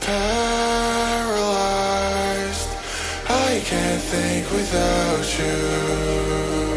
Paralyzed, I can't think without you.